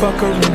fuck around.